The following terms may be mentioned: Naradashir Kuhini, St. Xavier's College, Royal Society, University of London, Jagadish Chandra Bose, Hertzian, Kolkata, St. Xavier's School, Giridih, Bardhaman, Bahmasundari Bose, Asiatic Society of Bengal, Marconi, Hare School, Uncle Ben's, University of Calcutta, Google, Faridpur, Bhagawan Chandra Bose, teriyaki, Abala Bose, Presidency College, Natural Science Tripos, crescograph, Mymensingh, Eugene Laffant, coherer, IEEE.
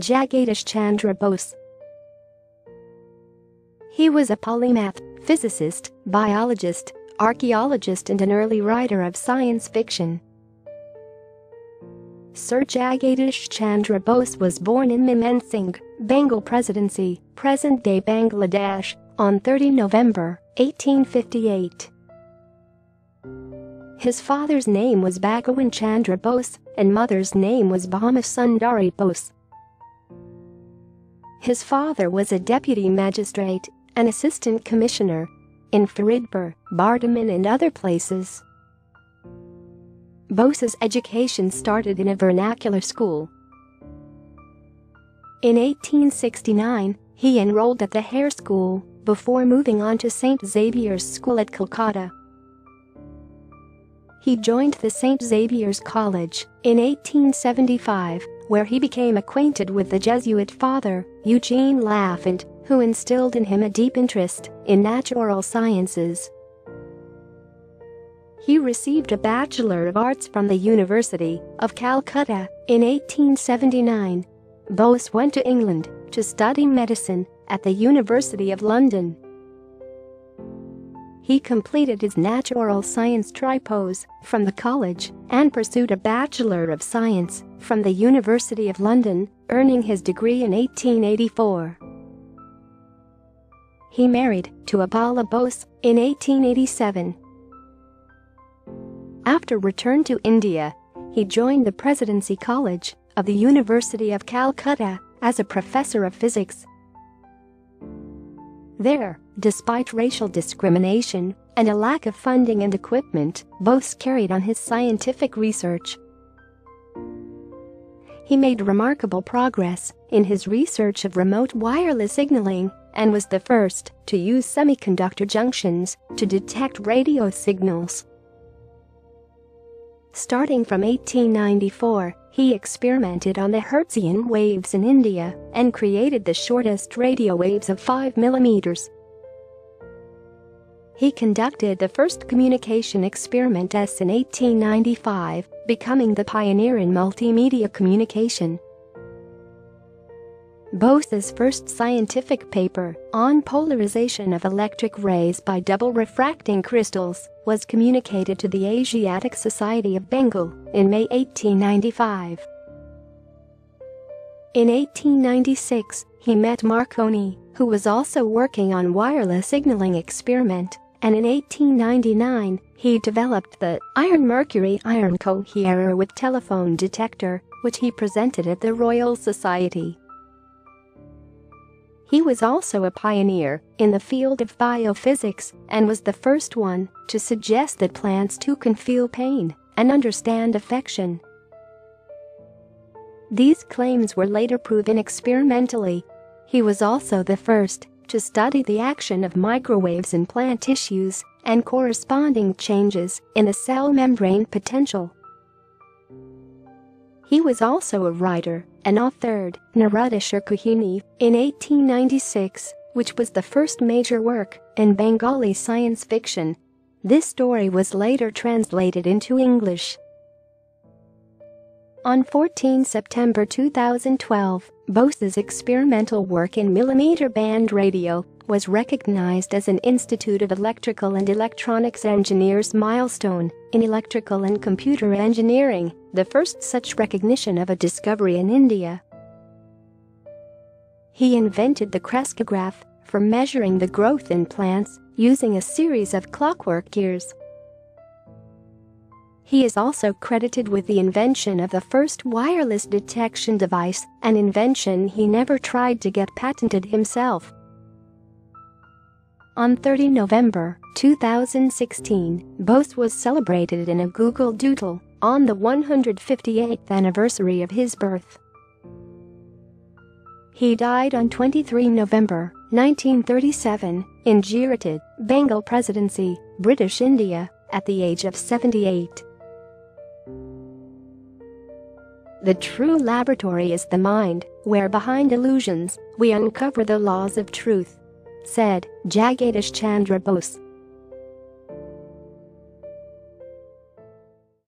Jagadish Chandra Bose. He was a polymath, physicist, biologist, archaeologist and an early writer of science fiction. Sir Jagadish Chandra Bose was born in Mymensingh, Bengal Presidency, present-day Bangladesh, on 30 November, 1858. His father's name was Bhagawan Chandra Bose and mother's name was Bahmasundari Bose. His father was a deputy magistrate, an assistant commissioner, in Faridpur, Bardhaman and other places. Bose's education started in a vernacular school. In 1869, he enrolled at the Hare School before moving on to St. Xavier's School at Kolkata. He joined the St. Xavier's College in 1875, where he became acquainted with the Jesuit father, Eugene Laffant, who instilled in him a deep interest in natural sciences. He received a Bachelor of Arts from the University of Calcutta in 1879. Bose went to England to study medicine at the University of London. He completed his Natural Science Tripos from the college and pursued a Bachelor of Science from the University of London, earning his degree in 1884. He married to Abala Bose in 1887. After return to India, he joined the Presidency College of the University of Calcutta as a professor of physics. There, despite racial discrimination and a lack of funding and equipment, Bose carried on his scientific research. He made remarkable progress in his research of remote wireless signaling and was the first to use semiconductor junctions to detect radio signals. Starting from 1894, he experimented on the Hertzian waves in India and created the shortest radio waves of 5 mm. He conducted the first communication experiment in 1895, becoming the pioneer in multimedia communication. Bose's first scientific paper on polarization of electric rays by double refracting crystals was communicated to the Asiatic Society of Bengal in May 1895. In 1896, he met Marconi, who was also working on wireless signaling experiment, and in 1899, he developed the iron-mercury-iron coherer with telephone detector, which he presented at the Royal Society. He was also a pioneer in the field of biophysics and was the first one to suggest that plants too can feel pain and understand affection. These claims were later proven experimentally. He was also the first to study the action of microwaves in plant tissues and corresponding changes in the cell membrane potential. He was also a writer and authored Naradashir Kuhini in 1896, which was the first major work in Bengali science fiction. This story was later translated into English. On 14 September 2012, Bose's experimental work in millimeter band radio was recognized as an Institute of Electrical and Electronics Engineers milestone in electrical and computer engineering, the first such recognition of a discovery in India. He invented the crescograph for measuring the growth in plants using a series of clockwork gears. He is also credited with the invention of the first wireless detection device, an invention he never tried to get patented himself. On 30 November 2016, Bose was celebrated in a Google Doodle on the 158th anniversary of his birth. He died on 23 November 1937 in Giridih, Bengal Presidency, British India, at the age of 78. The true laboratory is the mind, where behind illusions, we uncover the laws of truth, said Jagadish Chandra Bose.